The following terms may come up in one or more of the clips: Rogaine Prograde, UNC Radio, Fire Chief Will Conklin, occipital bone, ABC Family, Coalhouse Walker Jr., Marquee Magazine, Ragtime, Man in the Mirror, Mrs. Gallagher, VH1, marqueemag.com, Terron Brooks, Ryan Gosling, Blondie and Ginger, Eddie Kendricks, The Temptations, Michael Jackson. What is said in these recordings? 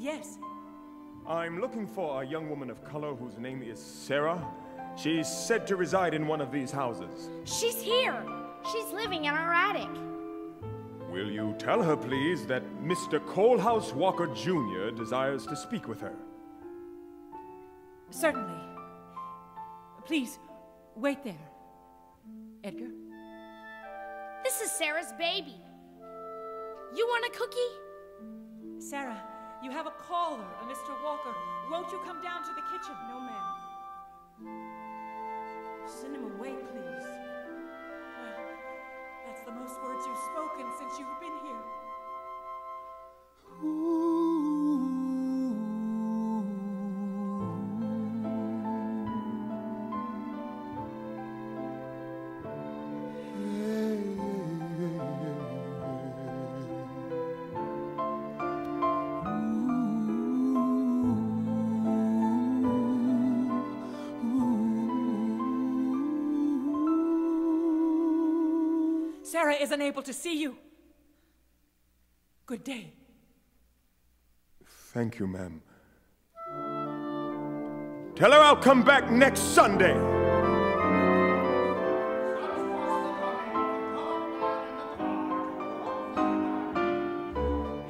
Yes. I'm looking for a young woman of color whose name is Sarah. She's said to reside in one of these houses. She's here. She's living in our attic. Will you tell her, please, that Mr. Coalhouse Walker Jr. desires to speak with her? Certainly. Please, wait there. Edgar? This is Sarah's baby. You want a cookie? Sarah, you have a caller, a Mr. Walker. Won't you come down to the kitchen? No, ma'am. Send him away, please. Well, that's the most words you've spoken since you've been here. Sarah isn't able to see you. Good day. Thank you, ma'am. Tell her I'll come back next Sunday.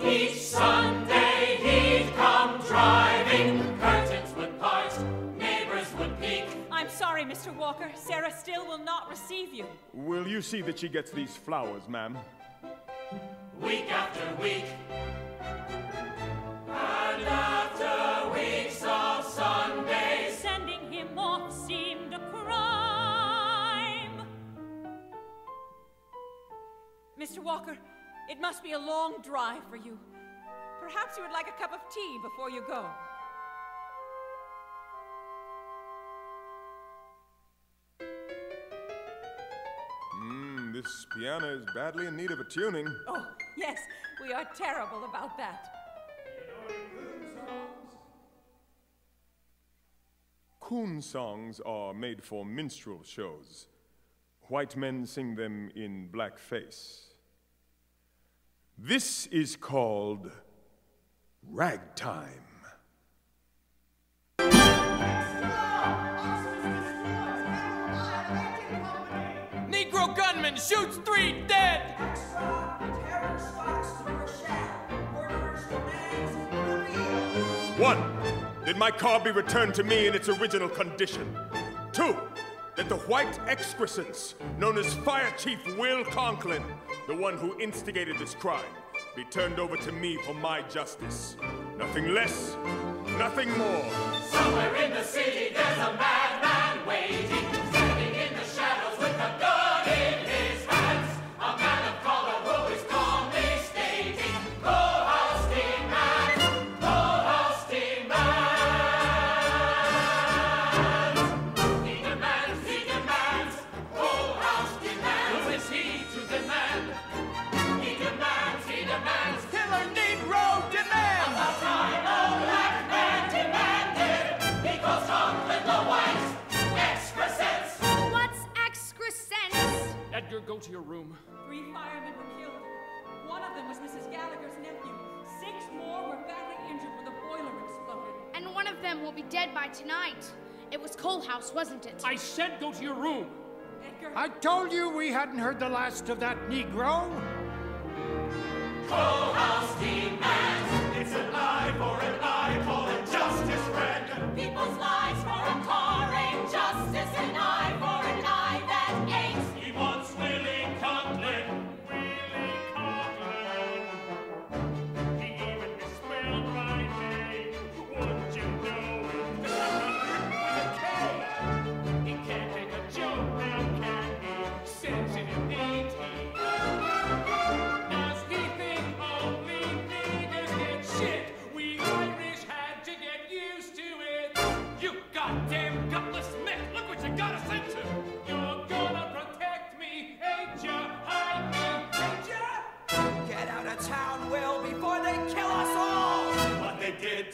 Each Sunday he'd come driving. Curtains would part, neighbors would peek. I'm sorry, Mr. Walker. Sarah still will not receive you. Will you see that she gets these flowers, ma'am? Week after week. And after weeks of Sundays, sending him off seemed a crime. Mr. Walker, it must be a long drive for you. Perhaps you would like a cup of tea before you go. This piano is badly in need of a tuning. Oh, yes, we are terrible about that. Coon songs are made for minstrel shows. White men sing them in blackface. This is called ragtime. Negro gunman shoots 3 dead. Extra, terrorist, fox, super shack, murderers, names. 1. Did my car be returned to me in its original condition? 2. That the white excrescence, known as Fire Chief Will Conklin, the one who instigated this crime, be turned over to me for my justice. Nothing less, nothing more. Somewhere in the city, there's a madman waiting. Go to your room. 3 firemen were killed. 1 of them was Mrs. Gallagher's nephew. 6 more were badly injured when the boiler exploded. And 1 of them will be dead by tonight. It was Coalhouse, wasn't it? I said go to your room. Edgar. I told you we hadn't heard the last of that Negro. Coalhouse demands. It's an eye for an eye for the justice friend. People's lives for a car justice and eye for an eye that aches.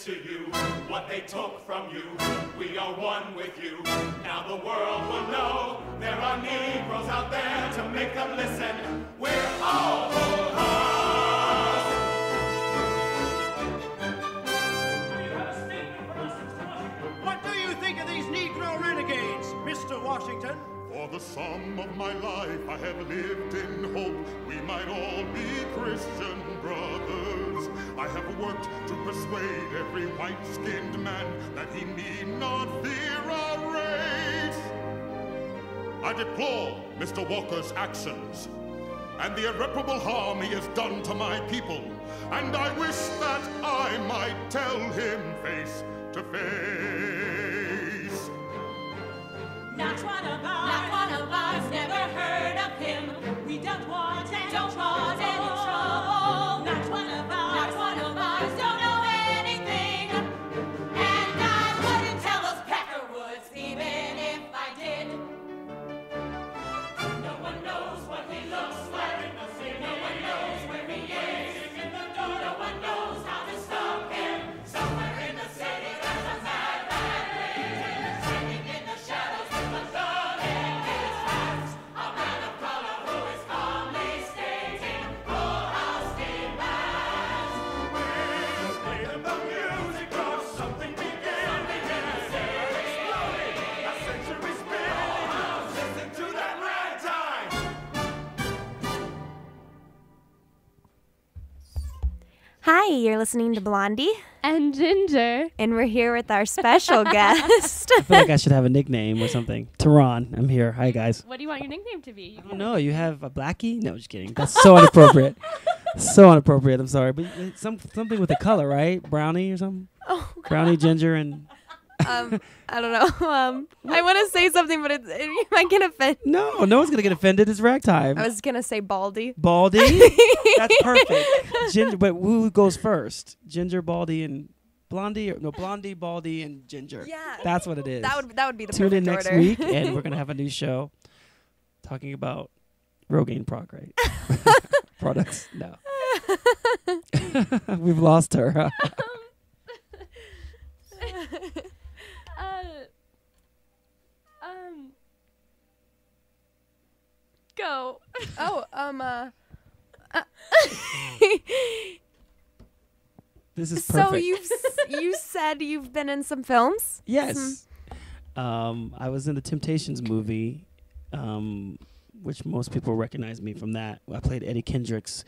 To you, what they took from you, we are one with you. Now the world will know there are Negroes out there to make them listen. We're all the sum of my life I have lived in hope we might all be Christian brothers. I have worked to persuade every white-skinned man that he need not fear our race. I deplore Mr. Walker's actions and the irreparable harm he has done to my people, and I wish that I might tell him face to face. Not one of us never heard of him. We don't want any trouble. Not one of us don't know anything. And I wouldn't tell those Peckerwoods even if I did. No one knows what he looks like. No one knows where he is. No one knows how to stop him. Somewhere in the city there's a mad man sitting in the shadows with a gun in his hands. A man of color who is calmly stating Coalhouse demands. We'll play the music or something began. Exploding, a century spinning. Listen to that ragtime. Hi, you're listening to Blondie and Ginger, and we're here with our special guest. I feel like I should have a nickname or something. Teron, I'm here. Hi, guys. What do you want your nickname to be? I don't know. You have a blackie? No, just kidding. That's so inappropriate. So inappropriate. I'm sorry, but something with a color, right? Brownie or something. Oh, God. Brownie, Ginger, and I don't know. I want to say something, but you might get offended. No, no one's gonna get offended. It's ragtime. I was gonna say Baldy. Baldy? That's perfect. Ginger, but who goes first? Ginger, Baldy, and Blondie? Or, no, Blondie, Baldy, and Ginger. Yeah, that's what it is. That would be the perfect order. Tune in next week, and we're gonna have a new show talking about Rogaine Prograde products. No, we've lost her. Go. This is perfect. So you said you've been in some films? Yes. Mm. I was in the Temptations movie, which most people recognize me from that. I played Eddie Kendricks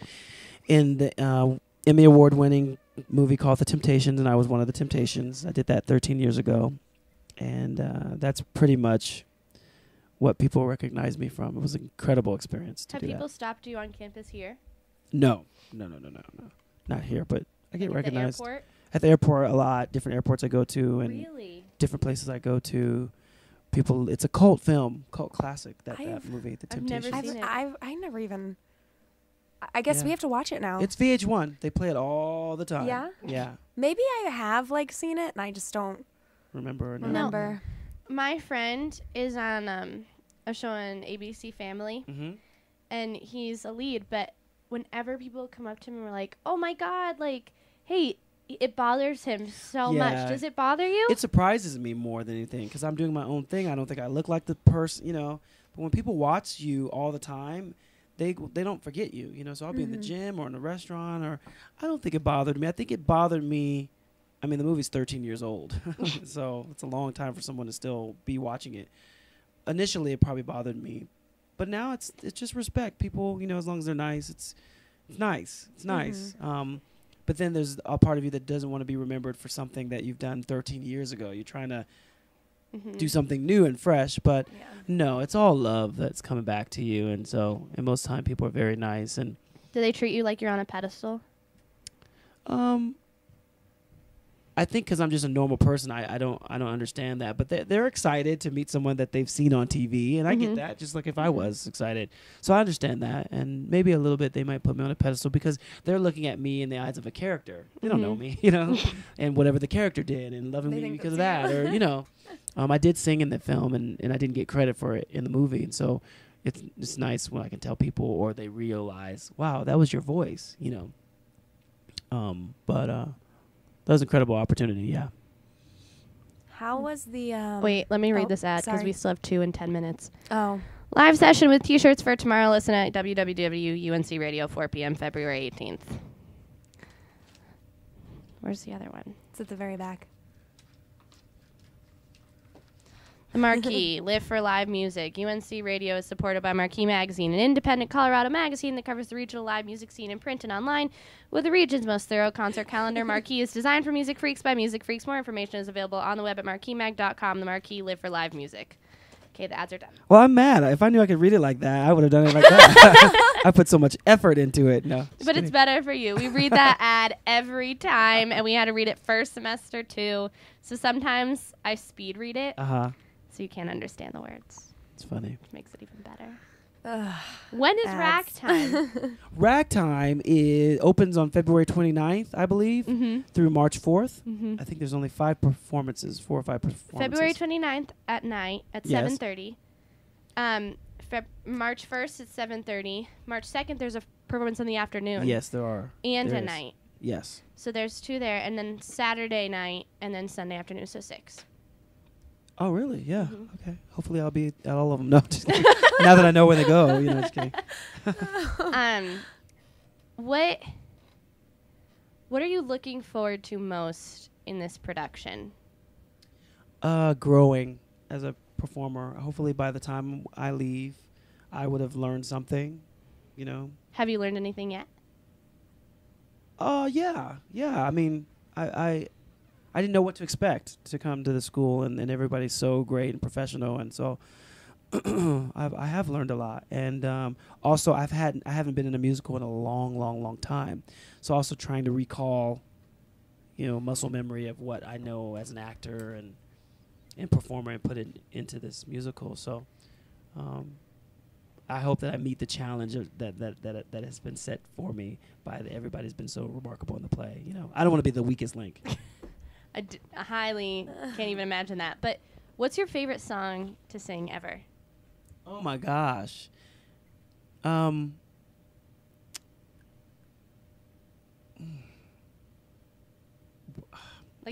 in the Emmy Award-winning movie called The Temptations, and I was one of the Temptations. I did that 13 years ago, and that's pretty much what people recognize me from. It was an incredible experience to do that. Have people stopped you on campus here? No. Not here, but I get recognized. At the airport a lot. Different airports I go to, and really? Different places I go to. People, it's a cult film, cult classic, that movie, The Temptations. I've never seen it. I never even, I guess we have to watch it now. It's VH1. They play it all the time. Yeah? Yeah. Maybe I have, seen it, and I just don't remember. My friend is on a show on ABC Family, mm-hmm. and he's a lead, but whenever people come up to him and we're like, oh, my God, hey, it bothers him so much. Does it bother you? It surprises me more than anything because I'm doing my own thing. I don't think I look like the person, But when people watch you all the time, they don't forget you, So I'll be in the gym or in a restaurant, or I don't think it bothered me. I think it bothered me. I mean, the movie's 13 years old, so it's a long time for someone to still be watching it. Initially, it probably bothered me, but now it's just respect. People, as long as they're nice, it's nice. But then there's a part of you that doesn't want to be remembered for something that you've done 13 years ago. You're trying to do something new and fresh, but no, it's all love that's coming back to you. And so, most time, people are very nice. And do they treat you like you're on a pedestal? I think because I'm just a normal person, I don't understand that. But they're excited to meet someone that they've seen on TV, and I get that. Just like if I was excited, so I understand that. And maybe a little bit they might put me on a pedestal because they're looking at me in the eyes of a character. They don't know me, and whatever the character did, and loving me because of that, or I did sing in the film, and I didn't get credit for it in the movie, and so it's nice when I can tell people or they realize, wow, that was your voice, That was an incredible opportunity, yeah. How was the... Wait, let me read this ad because we still have 2 and 10 minutes. Oh. Live session with T-shirts for tomorrow. Listen at www.unc Radio, 4 p.m., February 18th. Where's the other one? It's at the very back. Marquee, live for live music. UNC Radio is supported by Marquee Magazine, an independent Colorado magazine that covers the regional live music scene in print and online with the region's most thorough concert calendar. Marquee is designed for music freaks by music freaks. More information is available on the web at marqueemag.com. The Marquee, live for live music. Okay, the ads are done. Well, I'm mad. If I knew I could read it like that, I would have done it like that. I put so much effort into it. No, but it's better for you. We read that ad every time, and we had to read it first semester too. So sometimes I speed read it, so you can't understand the words. It's funny. Which makes it even better. When is Ragtime? Ragtime opens on February 29th, I believe, through March 4th. I think there's only four or five performances. February 29th at night at 7:30. March 1st at 7:30. March 2nd, there's a performance in the afternoon. Yes, there are. And there night. Yes. So there's two there, and then Saturday night, and then Sunday afternoon, so 6. Oh, really? Yeah. Okay. Hopefully I'll be at all of them. No, just kidding. Now that I know where they go, you know, just kidding. What are you looking forward to most in this production? Growing as a performer. Hopefully by the time I leave, I would have learned something, you know. Have you learned anything yet? Yeah. I mean, I didn't know what to expect to come to the school, and everybody's so great and professional, and so I have learned a lot. And also, I haven't been in a musical in a long time, so also trying to recall, you know, muscle memory of what I know as an actor and performer and put it into this musical. So I hope that I meet the challenge that has been set for me by everybody's been so remarkable in the play. You know, I don't want to be the weakest link. I highly can't even imagine that. But what's your favorite song to sing ever? Oh my gosh. Like,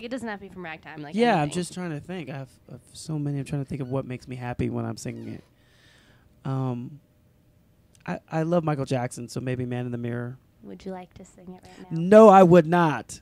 it doesn't have to be from Ragtime. Like, yeah, anything. I'm just trying to think. I have so many. I'm trying to think of what makes me happy when I'm singing it. I love Michael Jackson, so maybe Man in the Mirror. Would you like to sing it right now? No, I would not.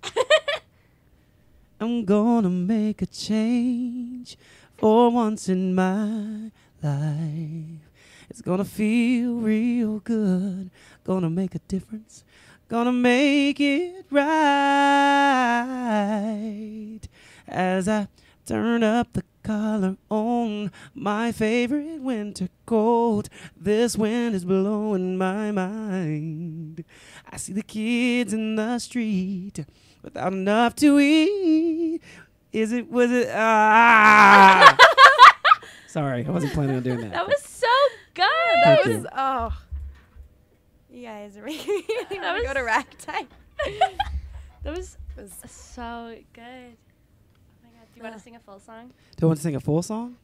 I'm gonna make a change for once in my life. It's gonna feel real good. Gonna make a difference. Gonna make it right. As I turn up the collar on my favorite winter coat, this wind is blowing my mind. I see the kids in the street without enough to eat. Was it? Ah! Sorry, I wasn't planning on doing that. That was so good. Thank you. Oh, you guys are making me want to go to Ragtime. That was so good. Oh my God, do you want to sing a full song? Do I want to sing a full song?